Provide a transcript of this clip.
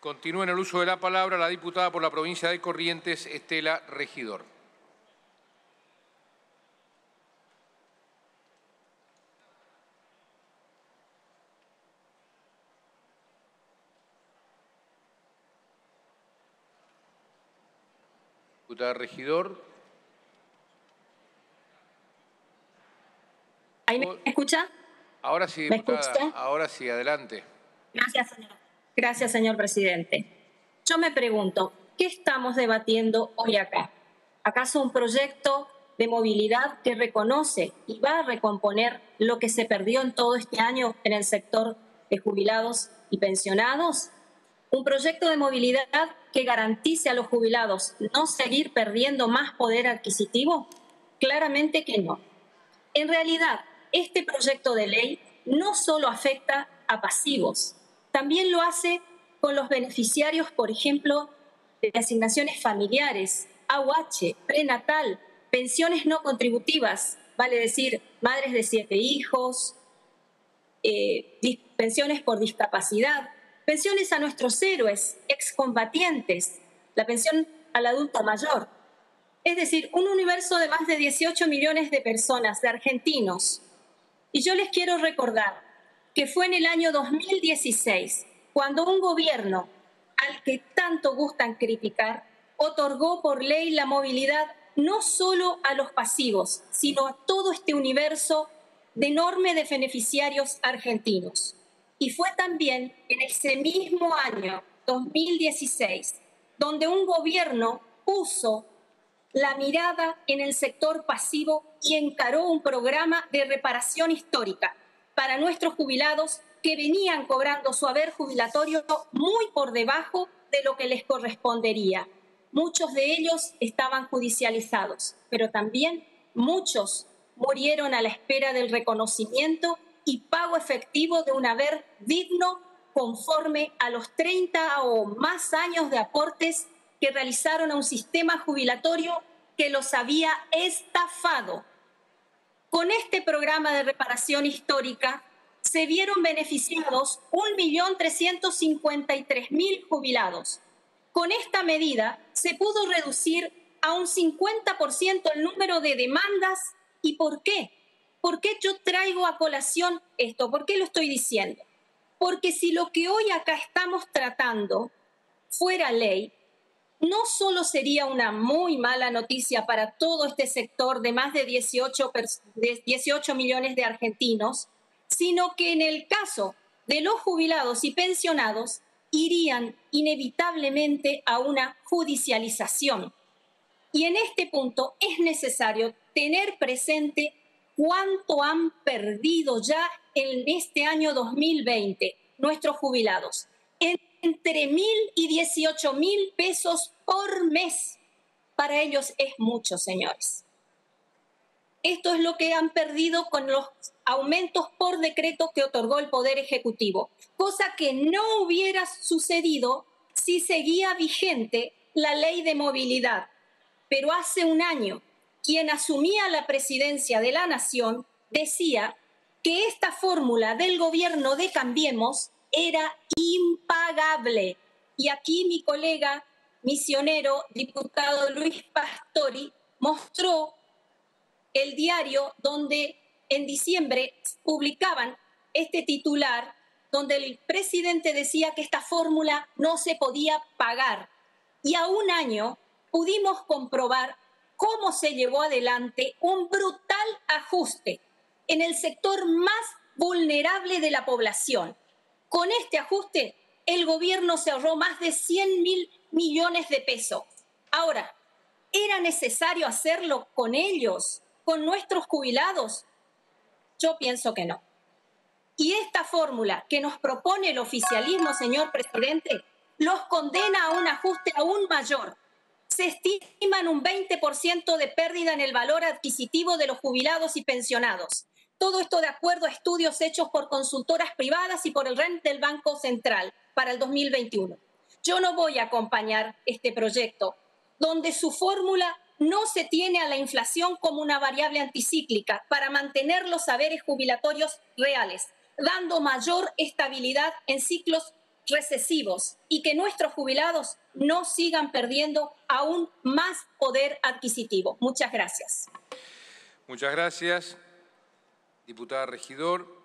Continúa en el uso de la palabra la diputada por la provincia de Corrientes, Estela Regidor. Diputada Regidor. ¿Ahí me escucha? Ahora sí, diputada. Ahora sí, adelante. Gracias, señor. Gracias, señor presidente. Yo me pregunto, ¿qué estamos debatiendo hoy acá? ¿Acaso un proyecto de movilidad que reconoce y va a recomponer lo que se perdió en todo este año en el sector de jubilados y pensionados? ¿Un proyecto de movilidad que garantice a los jubilados no seguir perdiendo más poder adquisitivo? Claramente que no. En realidad, este proyecto de ley no solo afecta a pasivos, también lo hace con los beneficiarios, por ejemplo, de asignaciones familiares, AUH, prenatal, pensiones no contributivas, vale decir, madres de 7 hijos, pensiones por discapacidad, pensiones a nuestros héroes, excombatientes, la pensión al adulto mayor. Es decir, un universo de más de 18 millones de personas, de argentinos. Y yo les quiero recordar que fue en el año 2016 cuando un gobierno al que tanto gustan criticar otorgó por ley la movilidad no solo a los pasivos, sino a todo este universo de enorme de beneficiarios argentinos. Y fue también en ese mismo año, 2016, donde un gobierno puso la mirada en el sector pasivo y encaró un programa de reparación histórica para nuestros jubilados que venían cobrando su haber jubilatorio muy por debajo de lo que les correspondería. Muchos de ellos estaban judicializados, pero también muchos murieron a la espera del reconocimiento y pago efectivo de un haber digno conforme a los 30 o más años de aportes que realizaron a un sistema jubilatorio que los había estafado. Con este programa de reparación histórica se vieron beneficiados 1.353.000 jubilados. Con esta medida se pudo reducir a un 50% el número de demandas. ¿Y por qué? ¿Por qué yo traigo a colación esto? ¿Por qué lo estoy diciendo? Porque si lo que hoy acá estamos tratando fuera ley, no solo sería una muy mala noticia para todo este sector de más de 18 millones de argentinos, sino que en el caso de los jubilados y pensionados irían inevitablemente a una judicialización. Y en este punto es necesario tener presente cuánto han perdido ya en este año 2020 nuestros jubilados. Entre 1.000 y 18.000 pesos por mes. Para ellos es mucho, señores. Esto es lo que han perdido con los aumentos por decreto que otorgó el Poder Ejecutivo, cosa que no hubiera sucedido si seguía vigente la ley de movilidad. Pero hace un año, quien asumía la presidencia de la Nación decía que esta fórmula del gobierno de Cambiemos era impagable. Y aquí mi colega misionero, diputado Luis Pastori, mostró el diario donde en diciembre publicaban este titular, donde el presidente decía que esta fórmula no se podía pagar. Y a un año pudimos comprobar cómo se llevó adelante un brutal ajuste en el sector más vulnerable de la población. Con este ajuste, el gobierno se ahorró más de 100.000 millones de pesos. Ahora, ¿era necesario hacerlo con ellos, con nuestros jubilados? Yo pienso que no. Y esta fórmula que nos propone el oficialismo, señor presidente, los condena a un ajuste aún mayor. Se estiman un 20% de pérdida en el valor adquisitivo de los jubilados y pensionados. Todo esto de acuerdo a estudios hechos por consultoras privadas y por el REN del Banco Central para el 2021. Yo no voy a acompañar este proyecto, donde su fórmula no se tiene a la inflación como una variable anticíclica para mantener los haberes jubilatorios reales, dando mayor estabilidad en ciclos recesivos y que nuestros jubilados no sigan perdiendo aún más poder adquisitivo. Muchas gracias. Muchas gracias, diputada regidor.